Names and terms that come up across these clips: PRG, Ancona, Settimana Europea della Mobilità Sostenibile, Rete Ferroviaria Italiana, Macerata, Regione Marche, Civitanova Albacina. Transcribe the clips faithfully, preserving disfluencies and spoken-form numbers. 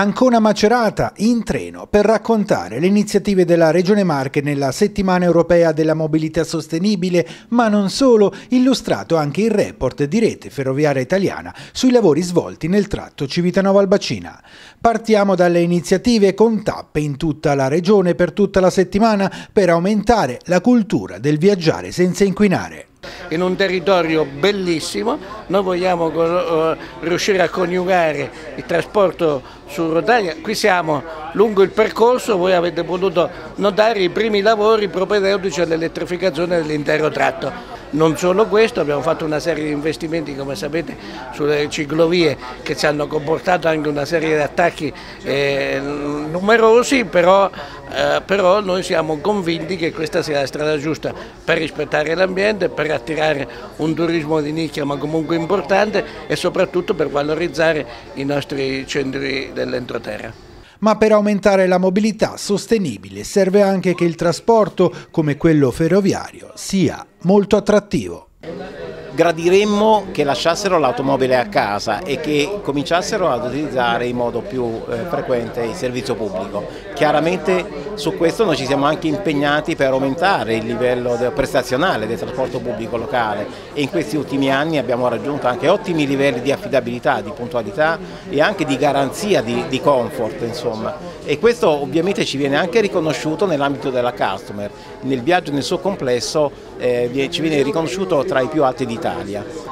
Ancona Macerata in treno per raccontare le iniziative della Regione Marche nella Settimana Europea della Mobilità Sostenibile, ma non solo, illustrato anche il report di Rete Ferroviaria Italiana sui lavori svolti nel tratto Civitanova Albacina. Partiamo dalle iniziative con tappe in tutta la regione per tutta la settimana per aumentare la cultura del viaggiare senza inquinare. In un territorio bellissimo noi vogliamo riuscire a coniugare il trasporto su rotaia. Qui siamo lungo il percorso, voi avete potuto notare i primi lavori propedeutici all'elettrificazione dell'intero tratto. Non solo questo, abbiamo fatto una serie di investimenti, come sapete, sulle ciclovie che ci hanno comportato anche una serie di attacchi eh, numerosi, però, eh, però noi siamo convinti che questa sia la strada giusta per rispettare l'ambiente, per attirare un turismo di nicchia ma comunque importante e soprattutto per valorizzare i nostri centri dell'entroterra. Ma per aumentare la mobilità sostenibile serve anche che il trasporto, come quello ferroviario, sia molto attrattivo. Gradiremmo che lasciassero l'automobile a casa e che cominciassero ad utilizzare in modo più eh, frequente il servizio pubblico. Chiaramente su questo noi ci siamo anche impegnati per aumentare il livello prestazionale del trasporto pubblico locale e in questi ultimi anni abbiamo raggiunto anche ottimi livelli di affidabilità, di puntualità e anche di garanzia di, di comfort, insomma. E questo ovviamente ci viene anche riconosciuto nell'ambito della customer, nel viaggio nel suo complesso eh, ci viene riconosciuto tra i più alti d'Italia.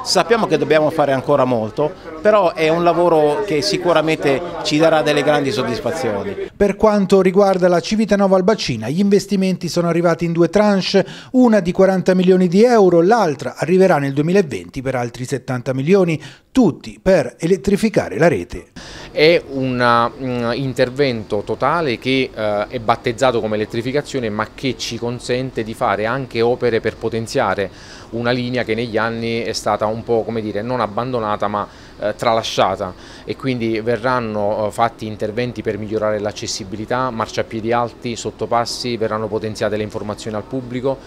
Sappiamo che dobbiamo fare ancora molto, però è un lavoro che sicuramente ci darà delle grandi soddisfazioni. Per quanto riguarda la Civitanova Albacina, gli investimenti sono arrivati in due tranche, una di quaranta milioni di euro, l'altra arriverà nel duemilaventi per altri settanta milioni, tutti per elettrificare la rete. È un uh, intervento totale che uh, è battezzato come elettrificazione, ma che ci consente di fare anche opere per potenziare una linea che negli anni è stata un po', come dire, non abbandonata ma uh, tralasciata, e quindi verranno uh, fatti interventi per migliorare l'accessibilità, marciapiedi alti, sottopassi, verranno potenziate le informazioni al pubblico.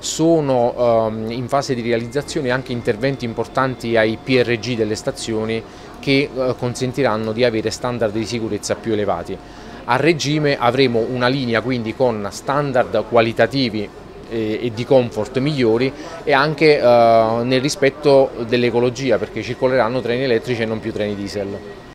Sono um, in fase di realizzazione anche interventi importanti ai P R G delle stazioni che uh, consentiranno di avere standard di sicurezza più elevati. A regime avremo una linea quindi con standard qualitativi e, e di comfort migliori e anche uh, nel rispetto dell'ecologia, perché circoleranno treni elettrici e non più treni diesel.